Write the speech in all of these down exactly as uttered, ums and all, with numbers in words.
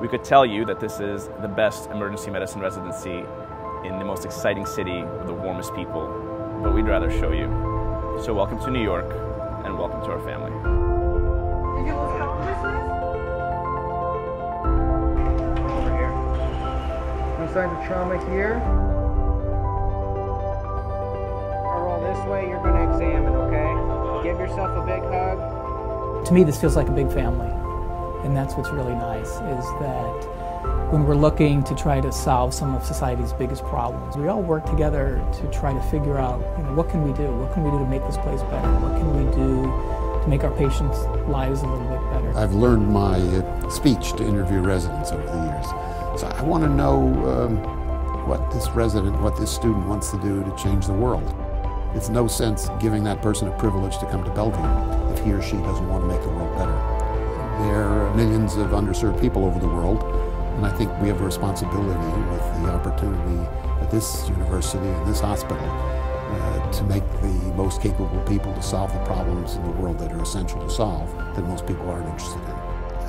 we could tell you that this is the best emergency medicine residency in the most exciting city with the warmest people, but we'd rather show you. So welcome to New York, and welcome to our family. Did you look how this is? Over here. No signs of trauma here. I'll roll this way, you're gonna examine, okay? Give yourself a big hug. To me, this feels like a big family, and that's what's really nice, is that when we're looking to try to solve some of society's biggest problems, we all work together to try to figure out, you know, what can we do? What can we do to make this place better? What can we do to make our patients' lives a little bit better? I've learned my uh, speech to interview residents over the years. So I want to know um, what this resident, what this student wants to do to change the world. It's no sense giving that person a privilege to come to Bellevue if he or she doesn't want to make the world better. There are millions of underserved people over the world. And I think we have a responsibility with the opportunity at this university and this hospital uh, to make the most capable people to solve the problems in the world that are essential to solve that most people aren't interested in.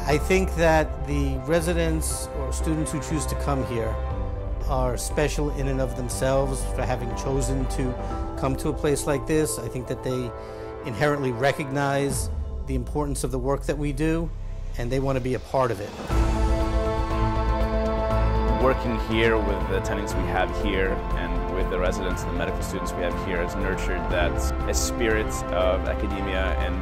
I think that the residents or students who choose to come here are special in and of themselves for having chosen to come to a place like this. I think that they inherently recognize the importance of the work that we do, and they want to be a part of it. Working here with the tenants we have here and with the residents and the medical students we have here has nurtured that a spirit of academia and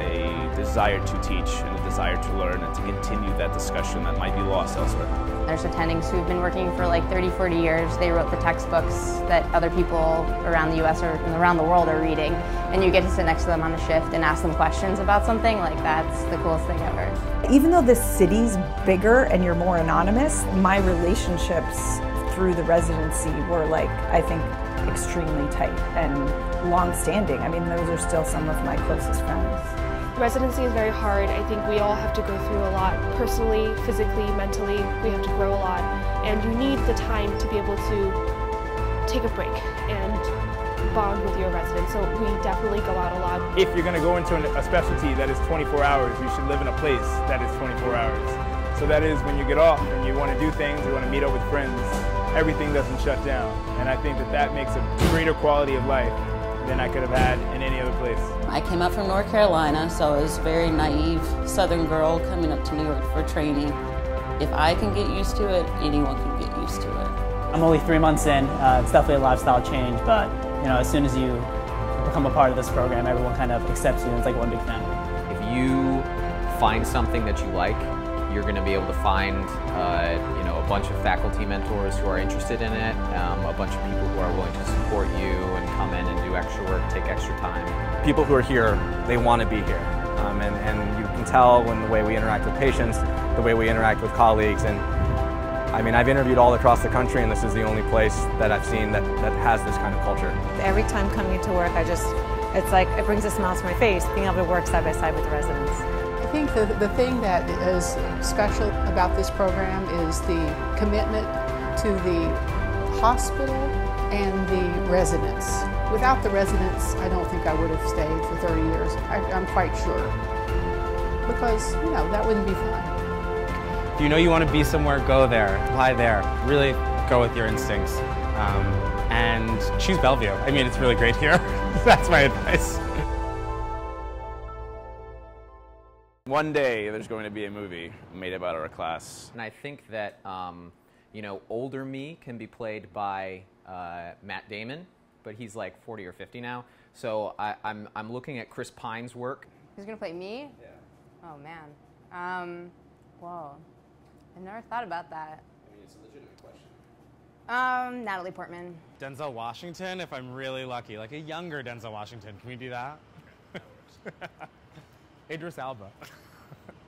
a desire to teach and a desire to learn and to continue that discussion that might be lost elsewhere. There's attendings who've been working for like thirty, forty years. They wrote the textbooks that other people around the U S or around the world are reading, and you get to sit next to them on a shift and ask them questions about something. Like, that's the coolest thing ever. Even though this city's bigger and you're more anonymous, my relationship Relationships through the residency were, like, I think, extremely tight and long-standing. I mean, those are still some of my closest friends. Residency is very hard. I think we all have to go through a lot personally, physically, mentally. We have to grow a lot, and you need the time to be able to take a break and bond with your residents. So we definitely go out a lot. If you're going to go into a specialty that is twenty-four hours, you should live in a place that is twenty-four hours. So that is, when you get off and you want to do things, you want to meet up with friends, everything doesn't shut down. And I think that that makes a greater quality of life than I could have had in any other place. I came up from North Carolina, so I was a very naive Southern girl coming up to New York for training. If I can get used to it, anyone can get used to it. I'm only three months in. Uh, it's definitely a lifestyle change, but you know, as soon as you become a part of this program, everyone kind of accepts you, and it's like one big family. If you find something that you like, you're going to be able to find uh, you know, a bunch of faculty mentors who are interested in it, um, a bunch of people who are willing to support you and come in and do extra work, take extra time. People who are here, they want to be here. Um, and, and you can tell when the way we interact with patients, the way we interact with colleagues. And I mean, I've interviewed all across the country, and this is the only place that I've seen that, that has this kind of culture. Every time coming to work, I just, it's like, it brings a smile to my face, being able to work side by side with the residents. I think the, the thing that is special about this program is the commitment to the hospital and the residents. Without the residents, I don't think I would have stayed for thirty years. I, I'm quite sure, because, you know, that wouldn't be fun. If you know you want to be somewhere, go there, apply there. Really go with your instincts, um, and choose Bellevue. I mean, it's really great here. That's my advice. One day there's going to be a movie made about our class. And I think that, um, you know, older me can be played by uh, Matt Damon, but he's like forty or fifty now. So I, I'm, I'm looking at Chris Pine's work. Who's going to play me? Yeah. Oh, man. Um, whoa. I never thought about that. I mean, it's a legitimate question. Um, Natalie Portman. Denzel Washington, if I'm really lucky. Like a younger Denzel Washington. Can we do that? That works. Idris Alba.